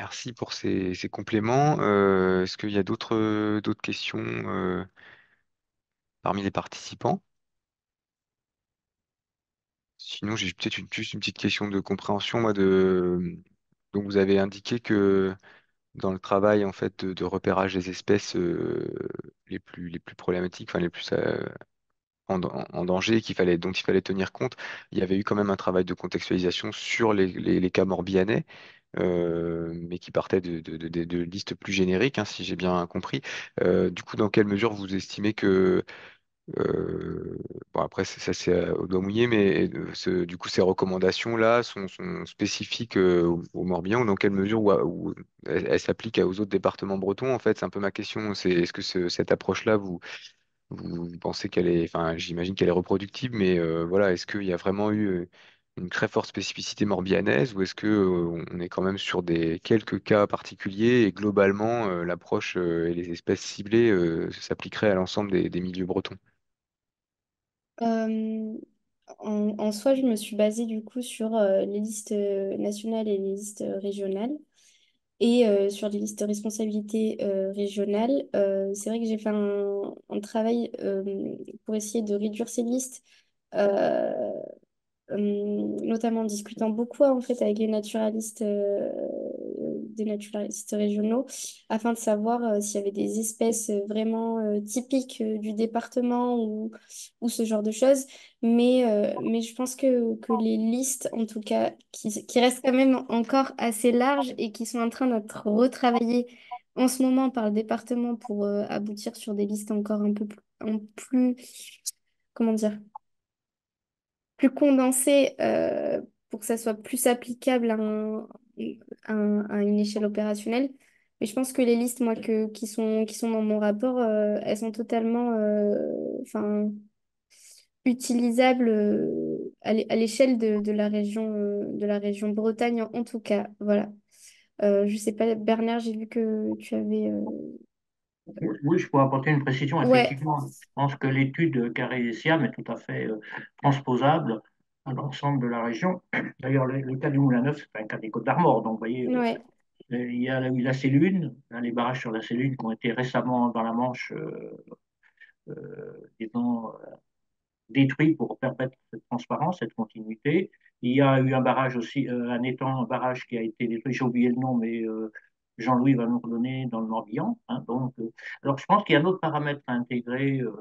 Merci pour ces, ces compléments. Euh, est-ce qu'il y a d'autres d'autres questions euh, parmi les participants? Sinon, j'ai peut-être une- juste une petite question de compréhension, moi, de... Donc, vous avez indiqué que dans le travail, en fait, de, de repérage des espèces euh, les plus, les plus problématiques, enfin, les plus euh, en, dan- en danger, qu'il fallait, dont il fallait tenir compte, il y avait eu quand même un travail de contextualisation sur les, les- les cas morbihanais, euh, mais qui partait de, de- de- de- de listes plus génériques, hein, si j'ai bien compris. Euh, du coup, dans quelle mesure vous estimez que... Euh, bon, après, c'est- ça, c'est euh, au doigt mouillé, mais euh, ce- du coup, ces recommandations-là sont, sont spécifiques euh, au, au Morbihan, ou dans quelle mesure ou à- ou elles elles s'appliquent aux autres départements bretons, en fait, c'est un peu ma question. C'est, est-ce que ce- cette approche-là, vous, vous pensez qu'elle est, enfin, j'imagine qu'elle est reproductible, mais euh, voilà, est-ce qu'il y a vraiment eu euh, une très forte spécificité morbihanaise, ou est-ce que euh, on est quand même sur des quelques cas particuliers et globalement, euh, l'approche euh, et les espèces ciblées euh, s'appliqueraient à l'ensemble des des milieux bretons? Euh, en, en soi, je me suis basée du coup sur euh, les listes euh, nationales et les listes euh, régionales. Et euh, sur les listes de responsabilités euh, régionales, euh, c'est vrai que j'ai fait un, un travail euh, pour essayer de réduire ces listes, euh, hum, notamment en discutant beaucoup en fait avec les naturalistes, euh, des naturalistes régionaux, afin de savoir euh, s'il y avait des espèces euh, vraiment euh, typiques euh, du département ou, ou ce genre de choses. Mais, euh, mais je pense que, que les listes, en tout cas, qui, qui restent quand même encore assez larges et qui sont en train d'être retravaillées en ce moment par le département pour euh, aboutir sur des listes encore un peu plus, un plus, comment dire, plus condensé euh, pour que ça soit plus applicable à, un- à- à une échelle opérationnelle. Mais je pense que les listes, moi, que, qui sont, qui sont dans mon rapport, euh, elles sont totalement euh, enfin, utilisables euh, à l'é- à l'échelle de, de la région, euh, de la région Bretagne, en, en tout cas. Voilà. Euh, je sais pas, Bernard, j'ai vu que tu avais... euh, Oui, oui, je pourrais apporter une précision. Ouais, Effectivement, je pense que l'étude qu'a réalisée Siham est tout à fait euh, transposable à l'ensemble de la région. D'ailleurs, le, le cas du Moulin-Neuf, c'est un cas des Côtes d'Armor. Donc, vous voyez, euh, ouais, il y a la, la Célune, hein, les barrages sur la Célune qui ont été récemment dans la Manche, euh, euh, disons, euh, détruits pour permettre cette transparence, cette continuité. Il y a eu un barrage aussi, euh, un étang, un barrage qui a été détruit, j'ai oublié le nom, mais euh, Jean-Louis va nous redonner dans le Morbihan, hein. donc, euh, alors je pense qu'il y a un autre paramètre à intégrer, euh,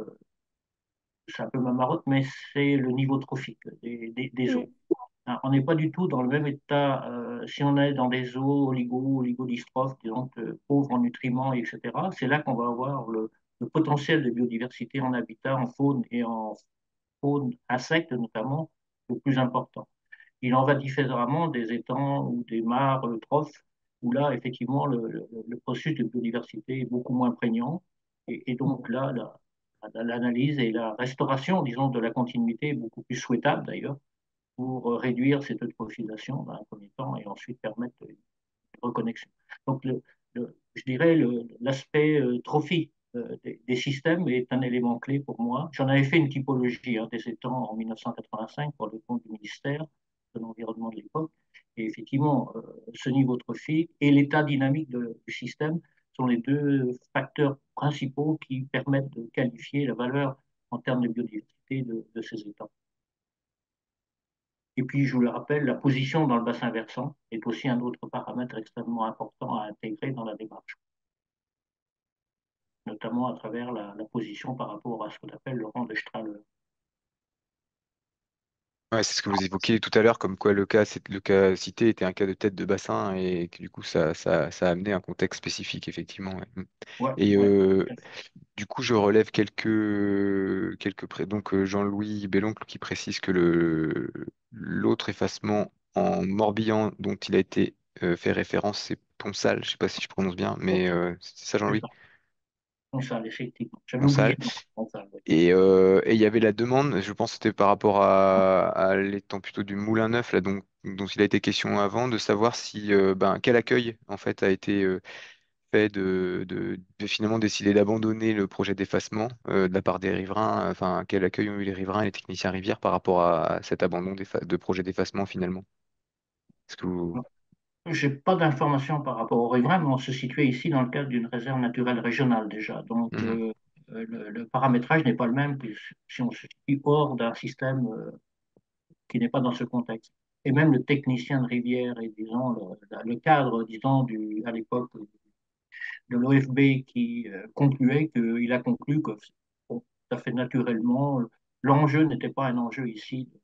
c'est un peu ma marotte, mais c'est le niveau trophique des, des- des eaux. Mm. Hein, on n'est pas du tout dans le même état euh, si on est dans des eaux oligo, oligodistrophes, disons, euh, pauvres en nutriments, et cetera. C'est là qu'on va avoir le, le potentiel de biodiversité en habitat, en faune et en faune insectes notamment, le plus important. Il en va différemment des étangs ou des mares euh, trophes, où là, effectivement, le, le- le processus de biodiversité est beaucoup moins prégnant. Et, et donc là, la- la- l'analyse et la restauration, disons, de la continuité est beaucoup plus souhaitable d'ailleurs, pour euh, réduire cette eutrophisation dans un premier temps et ensuite permettre une reconnexion. Donc, le- le- je dirais le- l'aspect euh, trophique euh, des, des systèmes est un élément clé pour moi. J'en avais fait une typologie hein, des étangs en mille neuf cent quatre-vingt-cinq pour le compte du ministère de l'Environnement de l'époque. Et effectivement, euh, ce niveau trophique et l'état dynamique de- du système sont les deux facteurs principaux qui permettent de qualifier la valeur en termes de biodiversité de, de ces étangs. Et puis, je vous le rappelle, la position dans le bassin versant est aussi un autre paramètre extrêmement important à intégrer dans la démarche, notamment à travers la, la position par rapport à ce qu'on appelle le rang de Strahler. Ouais, c'est ce que vous évoquiez tout à l'heure, comme quoi le cas, c'est- le cas cité était un cas de tête de bassin et que du coup ça, ça, ça a amené un contexte spécifique, effectivement. ouais. Mm. Ouais, Et ouais. euh, du coup, je relève quelques, quelques pré- donc euh, Jean-Louis Belloncle qui précise que le, l'autre effacement en Morbihan dont il a été euh, fait référence, c'est Ponsal, je sais pas si je prononce bien, mais euh, c'est ça C'est Jean-Louis? ça, Ponsal, effectivement. J'avais Ponsal. oublié le nom, Ponsal, oui. Et euh, et il y avait la demande, je pense que c'était par rapport à, à l'étang plutôt du Moulin-Neuf, là, donc, dont il a été question avant, de savoir si euh, ben, quel accueil en fait a été euh, fait de, de, de finalement décider d'abandonner le projet d'effacement euh, de la part des riverains, enfin quel accueil ont eu les riverains et les techniciens rivières par rapport à, à cet abandon d'effa- de projet d'effacement finalement. Est-ce que vous... j'ai pas d'informations par rapport aux riverains, mais on se situait ici dans le cadre d'une réserve naturelle régionale déjà. Donc, mmh. euh, le, le paramétrage n'est pas le même que si on se situe hors d'un système euh, qui n'est pas dans ce contexte. Et même le technicien de rivière et, disons, le, le cadre, disons, du, à l'époque de l'O F B qui euh, concluait qu'il a conclu que, bon, tout à fait naturellement, l'enjeu n'était pas un enjeu ici de,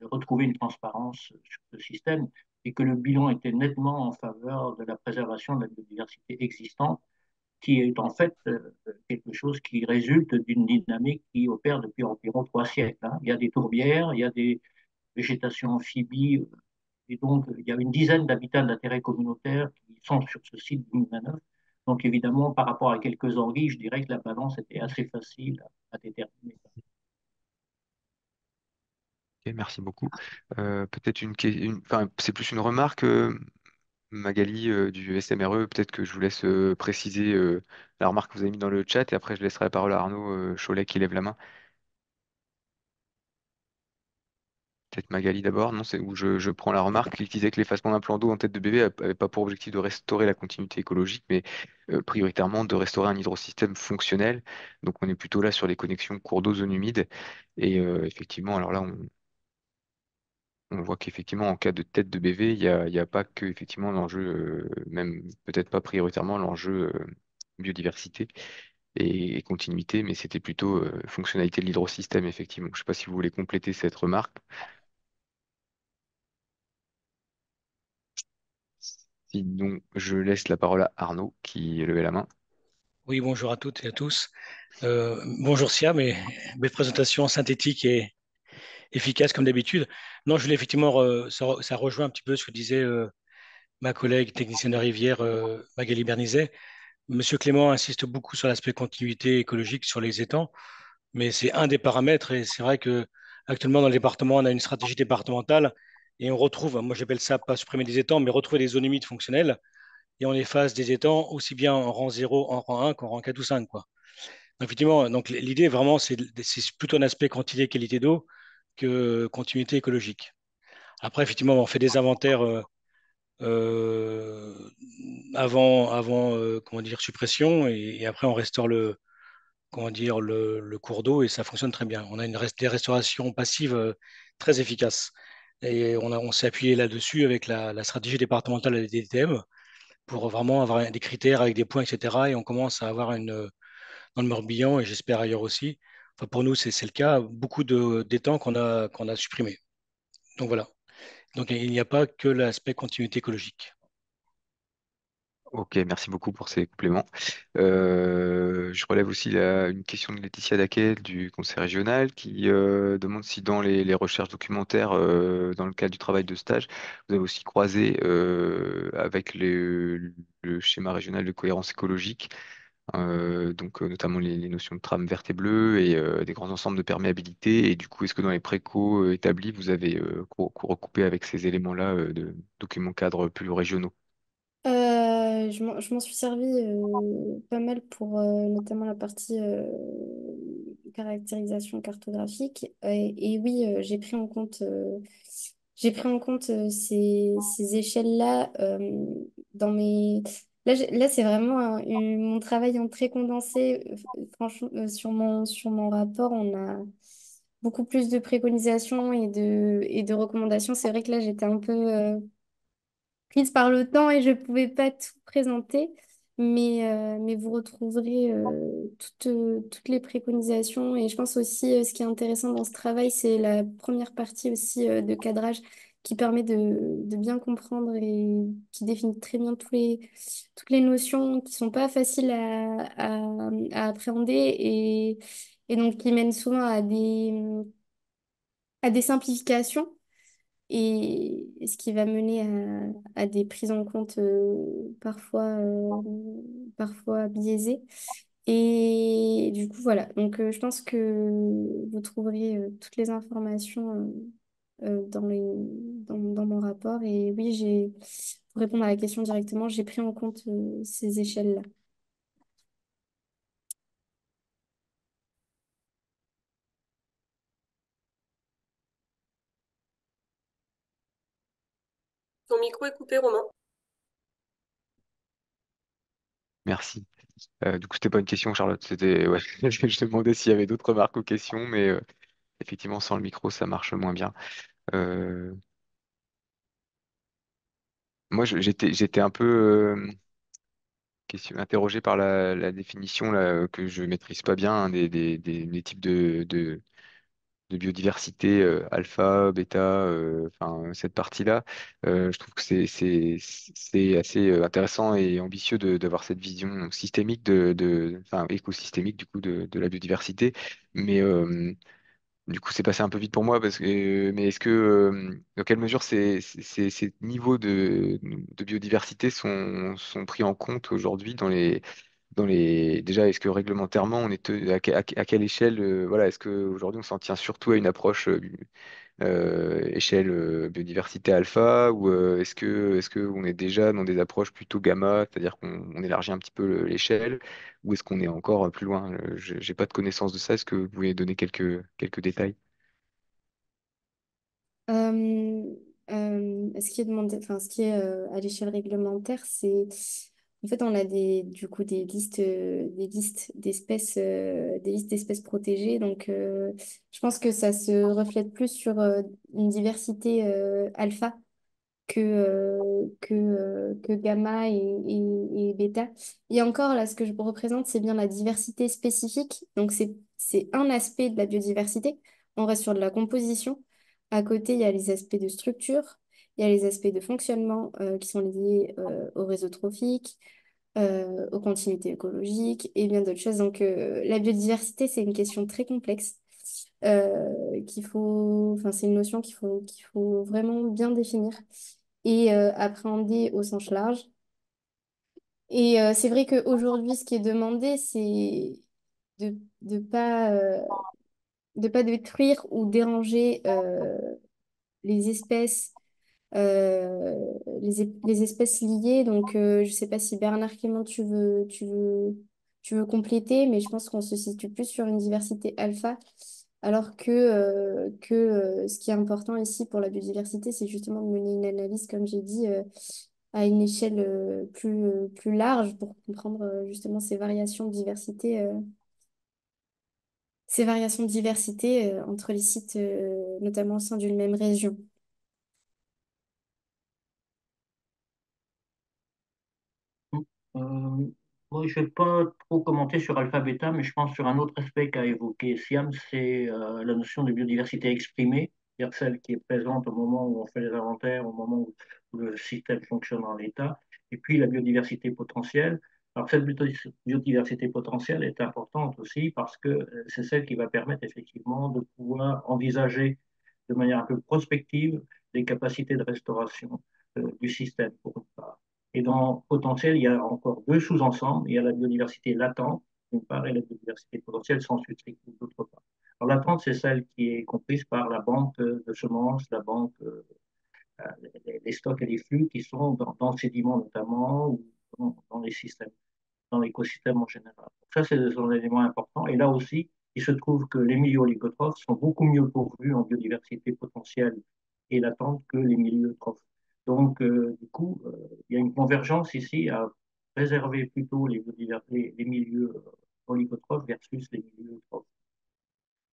de retrouver une transparence sur ce système, et que le bilan était nettement en faveur de la préservation de la biodiversité existante, qui est en fait quelque chose qui résulte d'une dynamique qui opère depuis environ trois siècles. Hein. Il y a des tourbières, il y a des végétations amphibies, et donc il y a une dizaine d'habitats d'intérêt communautaire qui sont sur ce site de Moulin-Neuf. Donc évidemment, par rapport à quelques anguilles, je dirais que la balance était assez facile à, à déterminer. Merci beaucoup. Euh, peut-être une, une enfin, c'est plus une remarque, euh, Magali euh, du S M R E. Peut-être que je vous laisse euh, préciser euh, la remarque que vous avez mise dans le chat, et après je laisserai la parole à Arnaud euh, Cholet qui lève la main. Peut-être Magali d'abord, non, c'est où je, je prends la remarque qui disait que l'effacement d'un plan d'eau en tête de bébé n'avait pas pour objectif de restaurer la continuité écologique, mais euh, prioritairement de restaurer un hydrosystème fonctionnel. Donc on est plutôt là sur les connexions cours d'eau zone humide, et euh, effectivement, alors là on On voit qu'effectivement, en cas de tête de B V, il n'y a, a pas que effectivement l'enjeu, euh, même peut-être pas prioritairement l'enjeu euh, biodiversité et, et continuité, mais c'était plutôt euh, fonctionnalité de l'hydrosystème, effectivement. Je ne sais pas si vous voulez compléter cette remarque. Sinon, je laisse la parole à Arnaud qui levait la main. Oui, bonjour à toutes et à tous. Euh, bonjour Siham, et belle présentation synthétique et efficace comme d'habitude. Non, je voulais effectivement, euh, ça, ça rejoint un petit peu ce que disait euh, ma collègue technicienne de rivière, euh, Magali Bernizet. Monsieur Clément insiste beaucoup sur l'aspect continuité écologique sur les étangs, mais c'est un des paramètres, et c'est vrai qu'actuellement dans le département, on a une stratégie départementale et on retrouve, moi j'appelle ça pas supprimer des étangs, mais retrouver des zones humides fonctionnelles, et on efface des étangs aussi bien en rang zéro, en rang un qu'en rang quatre ou cinq. Quoi. Donc, effectivement, donc, l'idée vraiment, c'est plutôt un aspect quantité et qualité d'eau, que continuité écologique. Après, effectivement, on fait des inventaires euh, euh, avant, avant euh, comment dire, suppression, et, et après on restaure le, comment dire, le, le cours d'eau, et ça fonctionne très bien. On a une, des restaurations passives euh, très efficaces, et on, on s'est appuyé là-dessus avec la, la stratégie départementale de la D D T M pour vraiment avoir des critères avec des points, et cetera. Et on commence à avoir une, dans le Morbihan, et j'espère ailleurs aussi. Enfin, pour nous, c'est le cas, beaucoup d'étangs qu'on a, qu'on a supprimés. Donc voilà. Donc il n'y a pas que l'aspect continuité écologique. Ok, merci beaucoup pour ces compléments. Euh, je relève aussi la, une question de Laetitia Daquet du Conseil régional qui euh, demande si dans les, les recherches documentaires, euh, dans le cadre du travail de stage, vous avez aussi croisé euh, avec les, le schéma régional de cohérence écologique. Euh, donc euh, notamment les, les notions de trame verte et bleue et euh, des grands ensembles de perméabilité, et du coup est-ce que dans les préco euh, établis vous avez euh, recoupé avec ces éléments-là euh, de documents cadres plus régionaux? euh, Je m'en suis servie euh, pas mal pour euh, notamment la partie euh, caractérisation cartographique, et, et oui euh, j'ai pris en compte euh, j'ai pris en compte euh, ces, ces échelles-là euh, dans mes... Là, là c'est vraiment un, un, mon travail en très condensé. Franchement, euh, sur mon, sur mon rapport, on a beaucoup plus de préconisations et de, et de recommandations. C'est vrai que là, j'étais un peu euh, prise par le temps et je ne pouvais pas tout présenter, mais, euh, mais vous retrouverez euh, toutes, euh, toutes les préconisations. Et je pense aussi, euh, ce qui est intéressant dans ce travail, c'est la première partie aussi euh, de cadrage, qui permet de, de bien comprendre et qui définit très bien tous les, toutes les notions qui ne sont pas faciles à, à, à appréhender, et, et donc qui mènent souvent à des, à des simplifications, et, et ce qui va mener à, à des prises en compte euh, parfois, euh, parfois biaisées. Et du coup, voilà. Donc, euh, je pense que vous trouverez euh, toutes les informations euh, Euh, dans, les, dans, dans mon rapport. Et oui, j'ai, pour répondre à la question directement, j'ai pris en compte euh, ces échelles-là. ton micro est coupé, Romain. Merci. Euh, du coup, c'était pas une question, Charlotte. C'était, ouais, je demandais s'il y avait d'autres remarques ou questions, mais euh, effectivement, sans le micro, ça marche moins bien. Euh, Moi, je- j'étais, j'étais un peu euh, question, interrogé par la, la définition là, que je maîtrise pas bien hein, des, des- des- des types de, de- de biodiversité, euh, alpha, bêta, euh, enfin cette partie-là. Euh, je trouve que c'est c'est c'est assez euh, intéressant et ambitieux de d'avoir cette vision systémique de de enfin écosystémique du coup de, de la biodiversité. Mais euh, du coup, c'est passé un peu vite pour moi parce que mais est-ce que euh, dans quelle mesure ces ces ces ces niveaux de de biodiversité sont sont pris en compte aujourd'hui dans les dans les déjà est-ce que réglementairement on est te- à, que- à que- à quelle échelle euh, voilà est-ce que aujourd'hui on s'en tient surtout à une approche euh, euh, échelle euh, biodiversité alpha ou euh, est-ce que est-ce que on est déjà dans des approches plutôt gamma c'est-à-dire qu'on on élargit un petit peu le- l'échelle ou est-ce qu'on est encore euh, plus loin? Euh, je- j'ai pas de connaissance de ça. Est-ce que vous pouvez donner quelques quelques détails? Euh, euh, ce qui est demandé, enfin, ce qui est euh, à l'échelle réglementaire, c'est en fait on a des du coup des listes, euh, des listes d'espèces, euh, des listes d'espèces protégées. Donc, euh, je pense que ça se reflète plus sur euh, une diversité euh, alpha que, euh, que, euh, que gamma et, et, et bêta. Et encore, là, ce que je vous représente, c'est bien la diversité spécifique. Donc, c'est, c'est un aspect de la biodiversité. On reste sur de la composition. À côté, il y a les aspects de structure, il y a les aspects de fonctionnement euh, qui sont liés euh, au réseau trophique, euh, aux continuités écologiques et bien d'autres choses. Donc, euh, la biodiversité, c'est une question très complexe euh, qu'il faut, enfin, c'est une notion qu'il faut, qu'il faut vraiment bien définir et euh, appréhender au sens large. Et euh, c'est vrai qu'aujourd'hui, ce qui est demandé, c'est de de pas, euh, de pas détruire ou déranger euh, les espèces, euh, les, ép- les espèces liées. Donc, euh, je sais pas si Bernard Clément, tu veux, tu veux, tu veux compléter, mais je pense qu'on se situe plus sur une diversité alpha, alors que, euh, que euh, ce qui est important ici pour la biodiversité, c'est justement de mener une analyse, comme j'ai dit, euh, à une échelle euh, plus, euh, plus large pour comprendre euh, justement ces variations de diversité, euh, ces variations de diversité euh, entre les sites, euh, notamment au sein d'une même région. Euh, Moi, je ne vais pas trop commenter sur Alpha Beta, mais je pense sur un autre aspect qu'a évoqué Siam, c'est euh, la notion de biodiversité exprimée, c'est-à-dire celle qui est présente au moment où on fait les inventaires, au moment où, où le système fonctionne en l'état, et puis la biodiversité potentielle. Alors, cette bio- biodiversité potentielle est importante aussi parce que euh, c'est celle qui va permettre effectivement de pouvoir envisager de manière un peu prospective les capacités de restauration euh, du système, pour une part. Et dans potentiel, il y a encore deux sous-ensembles. Il y a la biodiversité latente, d'une part, et la biodiversité potentielle sans suite, d'autre part. Alors, latente, c'est celle qui est comprise par la banque euh, de semences, la banque, euh, euh, les, les stocks et les flux qui sont dans, dans le sédiment notamment, ou dans, dans les systèmes, dans l'écosystème en général. Donc ça, c'est un élément important. Et là aussi, il se trouve que les milieux oligotrophes sont beaucoup mieux pourvus en biodiversité potentielle et latente que les milieux trophes. Donc, euh, du coup, euh, il y a une convergence ici à préserver plutôt les, biodiver- les, les milieux euh, oligotrophes versus les milieux trophes.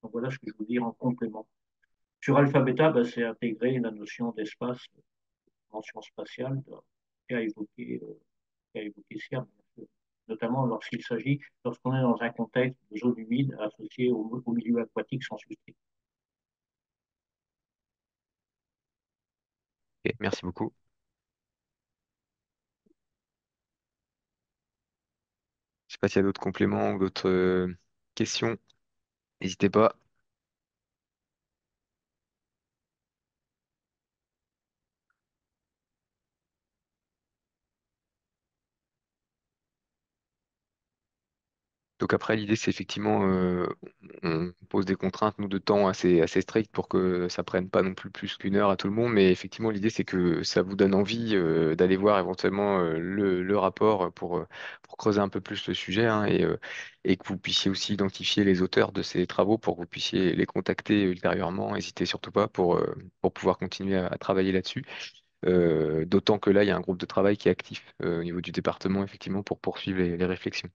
Donc, voilà ce que je veux dire en complément. Sur Alpha Beta, bah, c'est intégrer la notion d'espace, euh, dimension spatiale, euh, qu'a évoqué, euh, qu'a évoqué Siam, bien sûr. Notamment lorsqu'il s'agit, lorsqu'on est dans un contexte de zone humide associée au, au milieu aquatique sans substitut. Ok, merci beaucoup. Je sais pas s'il y a d'autres compléments ou d'autres euh, questions. N'hésitez pas. Donc après, l'idée, c'est effectivement, euh, on pose des contraintes, nous, de temps assez, assez strictes pour que ça prenne pas non plus plus qu'une heure à tout le monde. Mais effectivement, l'idée, c'est que ça vous donne envie, euh, d'aller voir éventuellement, euh, le, le rapport pour, euh, pour creuser un peu plus le sujet, hein, et, euh, et que vous puissiez aussi identifier les auteurs de ces travaux pour que vous puissiez les contacter ultérieurement. N'hésitez surtout pas pour, euh, pour pouvoir continuer à à travailler là-dessus. euh, d'autant que là, il y a un groupe de travail qui est actif euh, au niveau du département, effectivement, pour poursuivre les, les réflexions.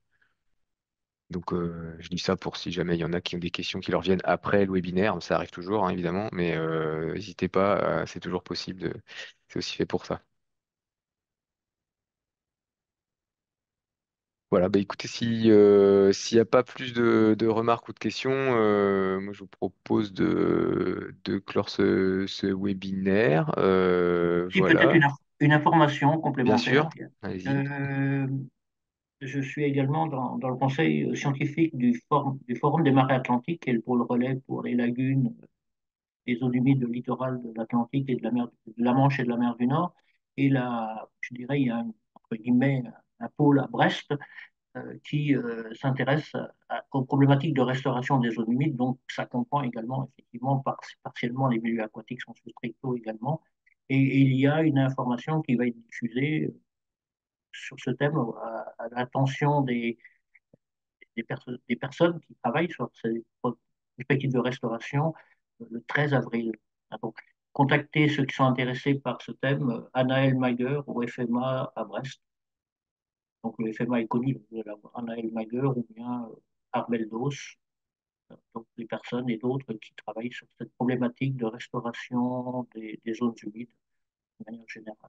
Donc, euh, je dis ça pour si jamais il y en a qui ont des questions qui leur viennent après le webinaire, ça arrive toujours, hein, évidemment, mais euh, n'hésitez pas, euh, c'est toujours possible, de... c'est aussi fait pour ça. Voilà, bah écoutez, si, euh, s'il n'y a pas plus de, de remarques ou de questions, euh, moi je vous propose de, de clore ce, ce webinaire. Euh, J'ai peut-être voilà, une, une information bien complémentaire. sûr. Allez-y. Euh, Je suis également dans, dans le conseil scientifique du, for- du Forum des Marais Atlantiques, qui est le pôle relais pour les lagunes, les eaux humides de littoral de l'Atlantique et de la mer, de la Manche et de la mer du Nord. Et là, je dirais, il y a un, entre guillemets, un pôle à Brest euh, qui euh, s'intéresse à- aux problématiques de restauration des zones humides. Donc, ça comprend également, effectivement, par- partiellement les milieux aquatiques sont sous stricto également. Et, et il y a une information qui va être diffusée sur ce thème à, à l'attention des, des, perso- des personnes qui travaillent sur ces pro- perspectives de restauration euh, le treize avril. Ah, donc, contactez ceux qui sont intéressés par ce thème, euh, Anaël Maiger au F M A à Brest. Donc le F M A est connu, vous allez avoir Anaël Maiger ou bien euh, Armel Doss, donc des personnes et d'autres qui travaillent sur cette problématique de restauration des, des zones humides de manière générale.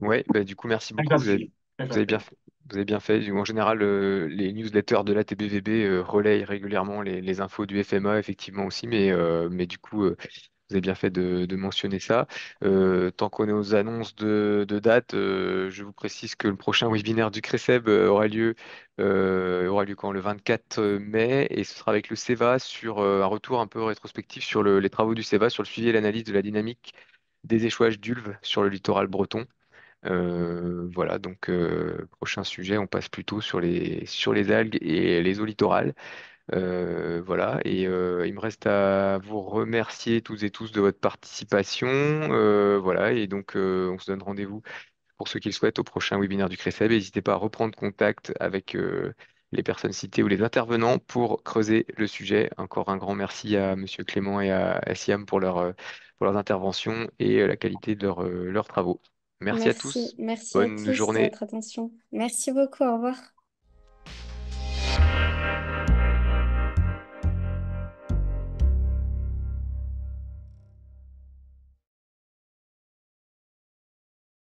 Ouais, bah, du coup, merci Très beaucoup. Vous avez, utile, très vous avez bien, intéressant. fait- vous avez bien fait. En général, euh, les newsletters de la T B V B euh, relayent régulièrement les, les infos du F M A, effectivement aussi, mais, euh, mais du coup, euh, vous avez bien fait de, de mentionner ça. Euh, tant qu'on est aux annonces de, de date, euh, je vous précise que le prochain webinaire du CRESEB aura lieu, euh, aura lieu quand? Le vingt-quatre mai, et ce sera avec le SEVA sur euh, un retour un peu rétrospectif sur le- les travaux du SEVA, sur le suivi et l'analyse de la dynamique des échouages d'ulves sur le littoral breton. Euh, voilà, donc euh, prochain sujet, on passe plutôt sur les, sur les algues et les eaux littorales. Euh, voilà, et euh, il me reste à vous remercier tous et tous de votre participation. Euh, voilà, et donc euh, on se donne rendez-vous pour ceux qui le souhaitent au prochain webinaire du CRESEB. Et n'hésitez pas à reprendre contact avec euh, les personnes citées ou les intervenants pour creuser le sujet. Encore un grand merci à Monsieur Clément et à, à Siham pour leur, euh, pour leurs interventions et euh, la qualité de leur, euh, leurs travaux. Merci à Merci, tous. merci à Bonne tous de journée. votre attention. Merci beaucoup, au revoir.